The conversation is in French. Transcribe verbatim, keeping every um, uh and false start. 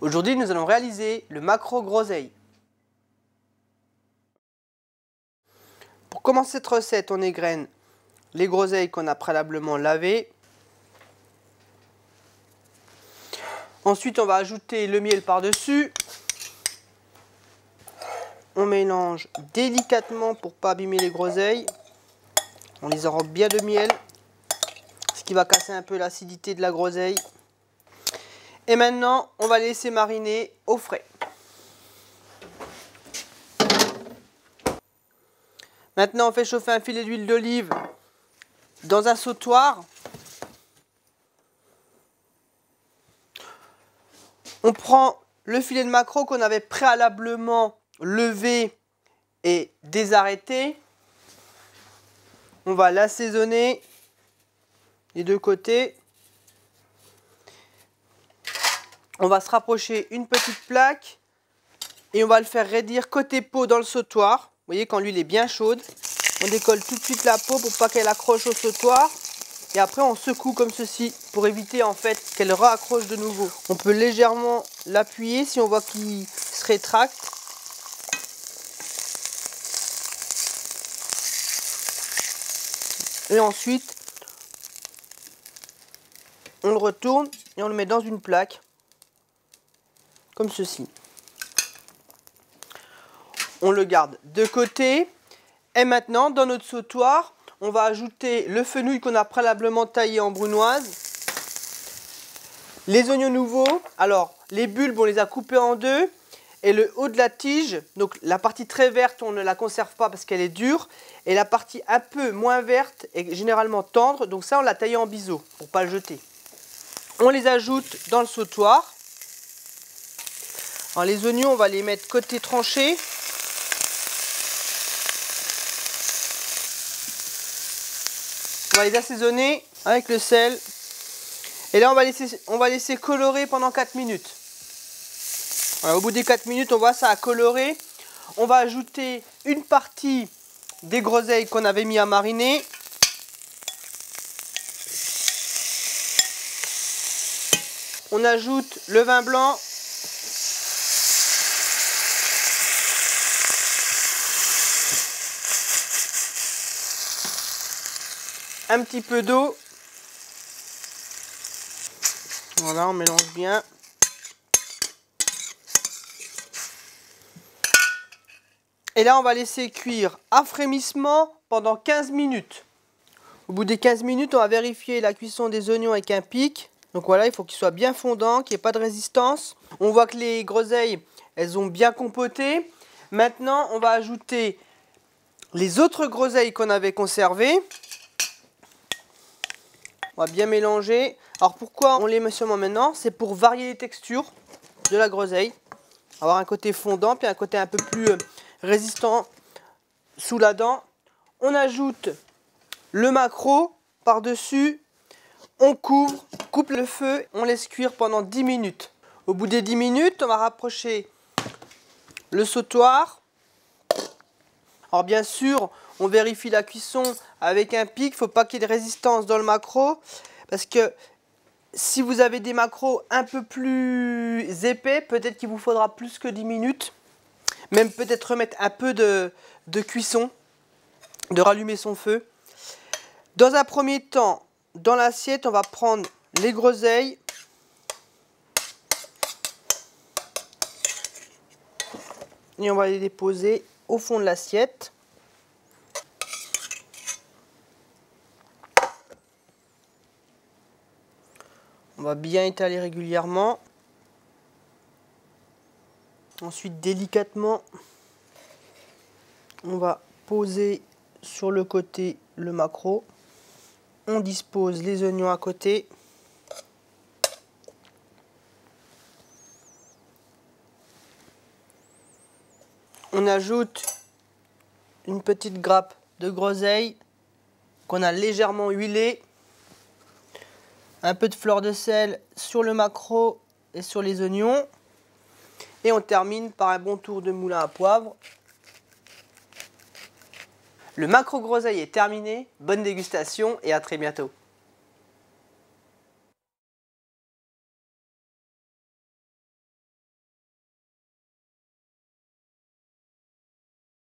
Aujourd'hui, nous allons réaliser le maquereau groseille. Pour commencer cette recette, on égrène les groseilles qu'on a préalablement lavées. Ensuite, on va ajouter le miel par-dessus. On mélange délicatement pour ne pas abîmer les groseilles. On les enrobe bien de miel, ce qui va casser un peu l'acidité de la groseille. Et maintenant, on va laisser mariner au frais. Maintenant, on fait chauffer un filet d'huile d'olive dans un sautoir. On prend le filet de maquereau qu'on avait préalablement levé et désarrêté. On va l'assaisonner des deux côtés. On va se rapprocher une petite plaque et on va le faire raidir côté peau dans le sautoir. Vous voyez, quand l'huile est bien chaude, on décolle tout de suite la peau pour pas qu'elle accroche au sautoir. Et après, on secoue comme ceci pour éviter en fait qu'elle raccroche de nouveau. On peut légèrement l'appuyer si on voit qu'il se rétracte. Et ensuite, on le retourne et on le met dans une plaque. Comme ceci. On le garde de côté. Et maintenant, dans notre sautoir, on va ajouter le fenouil qu'on a préalablement taillé en brunoise. Les oignons nouveaux. Alors, les bulbes, on les a coupés en deux. Et le haut de la tige, donc la partie très verte, on ne la conserve pas parce qu'elle est dure. Et la partie un peu moins verte est généralement tendre. Donc ça, on l'a taillé en biseau pour ne pas le jeter. On les ajoute dans le sautoir. Alors les oignons, on va les mettre côté tranché. On va les assaisonner avec le sel. Et là, on va laisser, on va laisser colorer pendant quatre minutes. Alors, au bout des quatre minutes, on voit ça a coloré. On va ajouter une partie des groseilles qu'on avait mis à mariner. On ajoute le vin blanc. Un petit peu d'eau. Voilà, on mélange bien. Et là, on va laisser cuire à frémissement pendant quinze minutes. Au bout des quinze minutes, on va vérifier la cuisson des oignons avec un pic. Donc voilà, il faut qu'ils soient bien fondants, qu'il n'y ait pas de résistance. On voit que les groseilles, elles ont bien compoté. Maintenant, on va ajouter les autres groseilles qu'on avait conservées. On va bien mélanger. Alors pourquoi on les met seulement maintenant? C'est pour varier les textures de la groseille. Avoir un côté fondant, puis un côté un peu plus résistant sous la dent. On ajoute le maquereau par-dessus. On couvre, coupe le feu. On laisse cuire pendant dix minutes. Au bout des dix minutes, on va rapprocher le sautoir. Alors bien sûr, on vérifie la cuisson avec un pic. Il ne faut pas qu'il y ait de résistance dans le maquereau. Parce que si vous avez des maquereaux un peu plus épais, peut-être qu'il vous faudra plus que dix minutes. Même peut-être remettre un peu de, de cuisson, de rallumer son feu. Dans un premier temps, dans l'assiette, on va prendre les groseilles. Et on va les déposer au fond de l'assiette. On va bien étaler régulièrement. Ensuite, délicatement, on va poser sur le côté le maquereau. On dispose les oignons à côté. On ajoute une petite grappe de groseille qu'on a légèrement huilée. Un peu de fleur de sel sur le maquereau et sur les oignons. Et on termine par un bon tour de moulin à poivre. Le maquereau groseille est terminé. Bonne dégustation et à très bientôt.